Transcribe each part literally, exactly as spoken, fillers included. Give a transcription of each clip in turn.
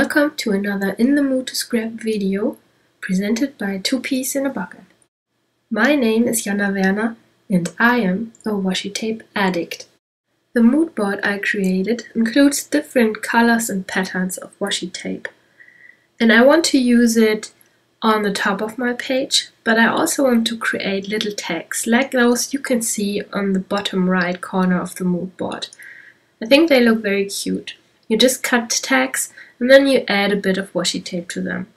Welcome to another In the Mood to Scrap video presented by Two Peas in a Bucket. My name is Janna Werner and I am a washi tape addict. The mood board I created includes different colors and patterns of washi tape, and I want to use it on the top of my page, but I also want to create little tags like those you can see on the bottom right corner of the mood board. I think they look very cute. You just cut tags and then you add a bit of washi tape to them.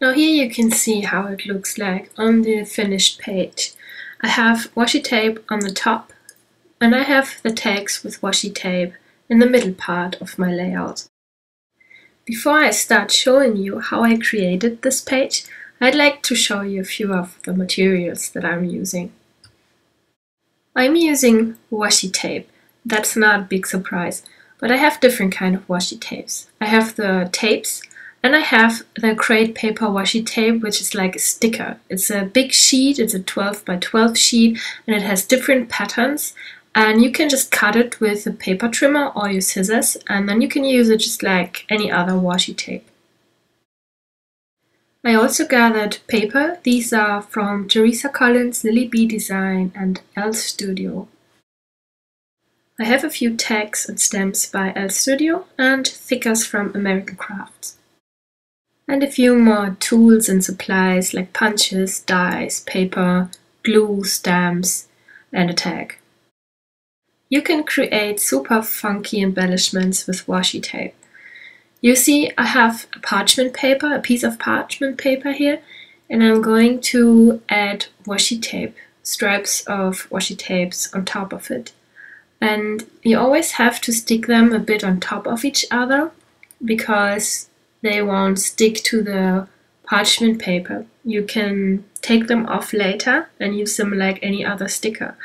Now here you can see how it looks like on the finished page. I have washi tape on the top and I have the tags with washi tape in the middle part of my layout. Before I start showing you how I created this page, I'd like to show you a few of the materials that I'm using. I'm using washi tape. That's not a big surprise. But I have different kind of washi tapes. I have the tapes and I have the Crate Paper washi tape, which is like a sticker. It's a big sheet, it's a twelve by twelve sheet, and it has different patterns, and you can just cut it with a paper trimmer or your scissors, and then you can use it just like any other washi tape. I also gathered paper. These are from Teresa Collins, Lily B Design and Elle Studio. I have a few tags and stamps by Elle Studio and thickers from American Crafts. And a few more tools and supplies like punches, dies, paper, glue, stamps and a tag. You can create super funky embellishments with washi tape. You see, I have a parchment paper, a piece of parchment paper here, and I'm going to add washi tape, stripes of washi tapes on top of it. And you always have to stick them a bit on top of each other because they won't stick to the parchment paper. You can take them off later and use them like any other sticker.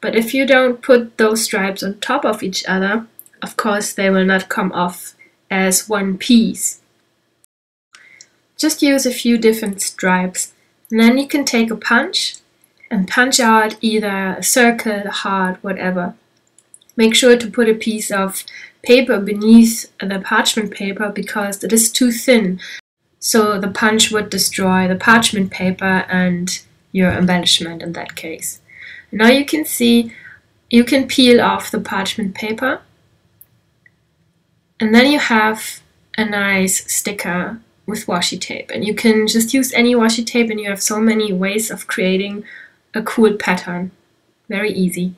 But if you don't put those stripes on top of each other, of course they will not come off as one piece. Just use a few different stripes, and then you can take a punch and punch out either a circle, a heart, whatever. Make sure to put a piece of paper beneath the parchment paper because it is too thin, so the punch would destroy the parchment paper and your embellishment in that case. Now you can see you can peel off the parchment paper, and then you have a nice sticker with washi tape, and you can just use any washi tape, and you have so many ways of creating a cool pattern. Very easy.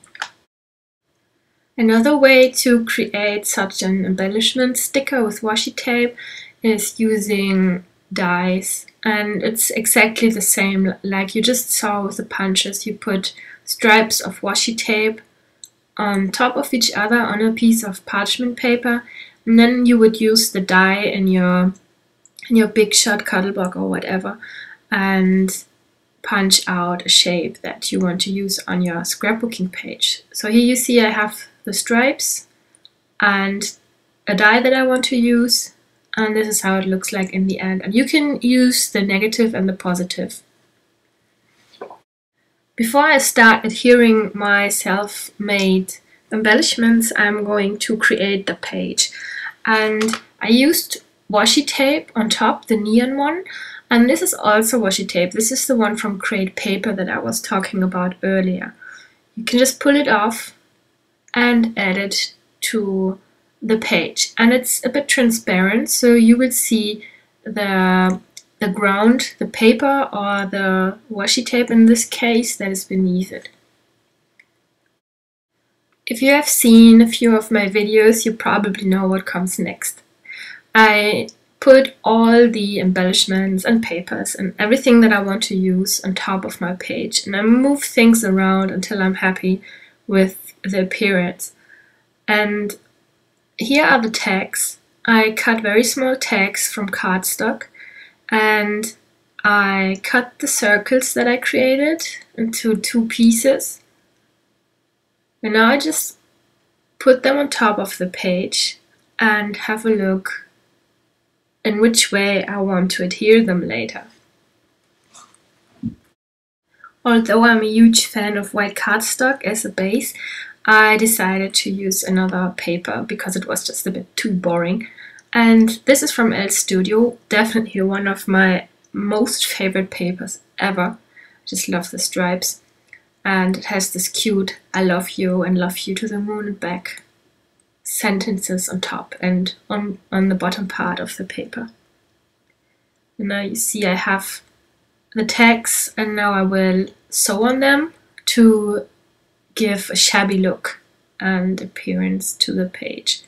Another way to create such an embellishment sticker with washi tape is using dies, and it's exactly the same like you just saw with the punches. You put stripes of washi tape on top of each other on a piece of parchment paper, and then you would use the die in your in your Big Shot Cuddlebug or whatever and punch out a shape that you want to use on your scrapbooking page. So here you see I have the stripes and a die that I want to use, and this is how it looks like in the end. And you can use the negative and the positive. Before I start adhering my self-made embellishments, I'm going to create the page, and I used washi tape on top, the neon one, and this is also washi tape. This is the one from Crate Paper that I was talking about earlier. You can just pull it off and add it to the page, and it's a bit transparent, so you will see the the ground, the paper or the washi tape in this case, that is beneath it. If you have seen a few of my videos, you probably know what comes next. I put all the embellishments and papers and everything that I want to use on top of my page, and I move things around until I'm happy with the appearance. And here are the tags. I cut very small tags from cardstock, and I cut the circles that I created into two pieces, and now I just put them on top of the page and have a look in which way I want to adhere them later. Although I'm a huge fan of white cardstock as a base, I decided to use another paper because it was just a bit too boring. And this is from Elle Studio, definitely one of my most favorite papers ever. Just love the stripes. And it has this cute I love you and love you to the moon and back sentences on top and on, on the bottom part of the paper. And now you see I have the tags, and now I will sew on them to give a shabby look and appearance to the page.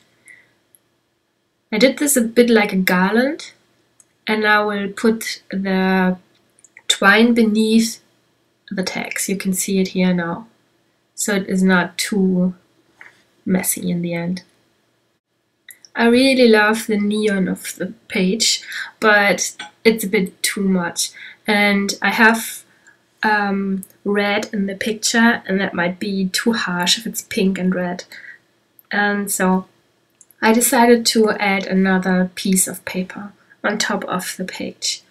I did this a bit like a garland, and I will put the twine beneath the tags. You can see it here now, so it is not too messy in the end. I really love the neon of the page, but it's a bit too much, and I have um, red in the picture, and that might be too harsh if it's pink and red. And so I decided to add another piece of paper on top of the page.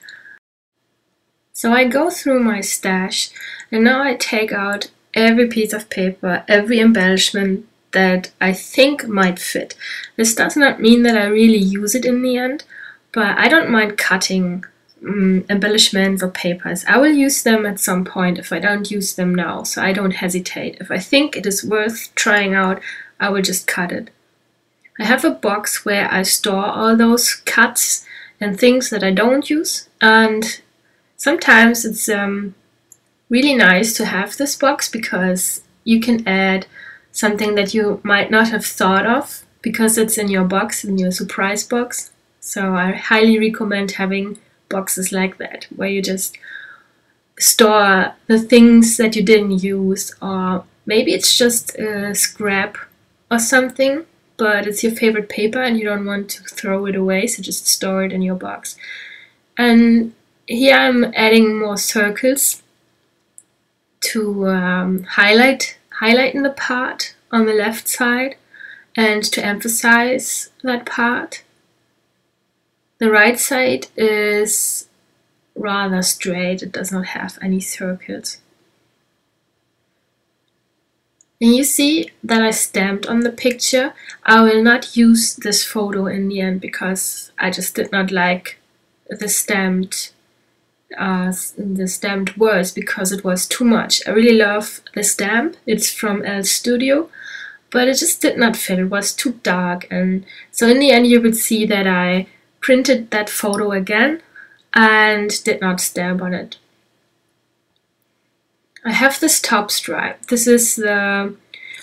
So I go through my stash, and now I take out every piece of paper, every embellishment that I think might fit. This does not mean that I really use it in the end, but I don't mind cutting um, embellishments or papers. I will use them at some point if I don't use them now, so I don't hesitate. If I think it is worth trying out, I will just cut it. I have a box where I store all those cuts and things that I don't use, and sometimes it's um, really nice to have this box because you can add something that you might not have thought of because it's in your box, in your surprise box. So I highly recommend having boxes like that where you just store the things that you didn't use, or maybe it's just a scrap or something, but it's your favorite paper and you don't want to throw it away, so just store it in your box. And here I'm adding more circles to um, highlight highlight in the part on the left side and to emphasize that part. The right side is rather straight, it does not have any circles. And you see that I stamped on the picture. I will not use this photo in the end because I just did not like the stamped Uh, the stamped words because it was too much. I really love the stamp, it's from Elle Studio, but it just did not fit, it was too dark. And so in the end you would see that I printed that photo again and did not stamp on it. I have this top stripe. This is the,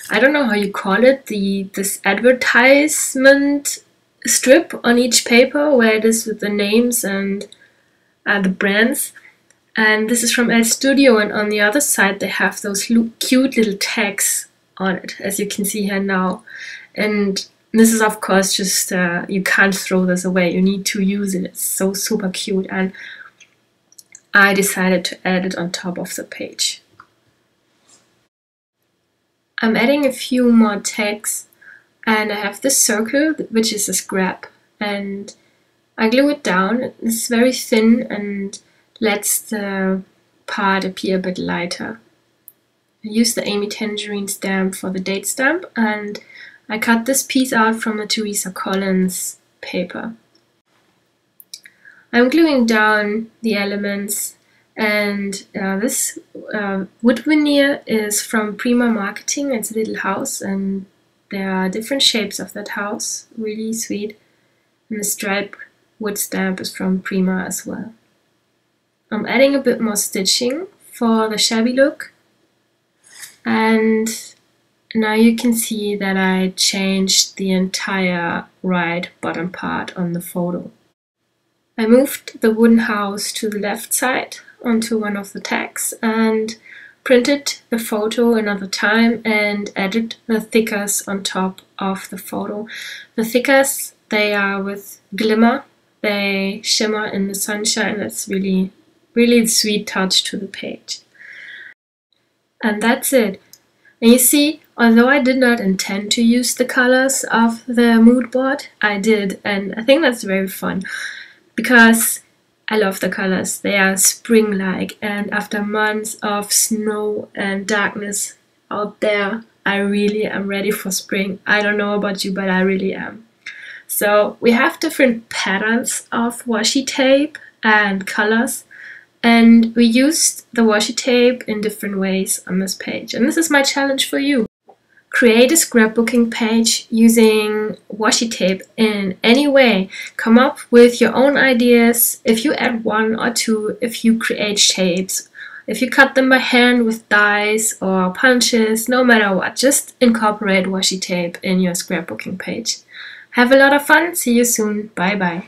I don't know how you call it, the this advertisement strip on each paper where it is with the names and Uh, the brands, and this is from Elle Studio. And on the other side they have those cute little tags on it, as you can see here now, and this is of course just uh, you can't throw this away, you need to use it, it's so super cute, and I decided to add it on top of the page. I'm adding a few more tags, and I have this circle which is a scrap, and I glue it down. It's very thin and lets the part appear a bit lighter. I use the Amy Tangerine stamp for the date stamp, and I cut this piece out from the Teresa Collins paper. I'm gluing down the elements, and uh, this uh, wood veneer is from Prima Marketing. It's a little house, and there are different shapes of that house, really sweet, and the stripe wood stamp is from Prima as well. I'm adding a bit more stitching for the shabby look, and now you can see that I changed the entire right bottom part on the photo. I moved the wooden house to the left side onto one of the tags and printed the photo another time and added the thickers on top of the photo. The thickers, they are with glimmer. They shimmer in the sunshine. That's really, really sweet touch to the page. And that's it. And you see, although I did not intend to use the colors of the mood board, I did, and I think that's very fun because I love the colors. They are spring-like, and after months of snow and darkness out there, I really am ready for spring. I don't know about you, but I really am. So we have different patterns of washi tape and colors, and we used the washi tape in different ways on this page. And this is my challenge for you. Create a scrapbooking page using washi tape in any way. Come up with your own ideas. If you add one or two, if you create shapes, if you cut them by hand with dies or punches, no matter what, just incorporate washi tape in your scrapbooking page. Have a lot of fun. See you soon. Bye bye.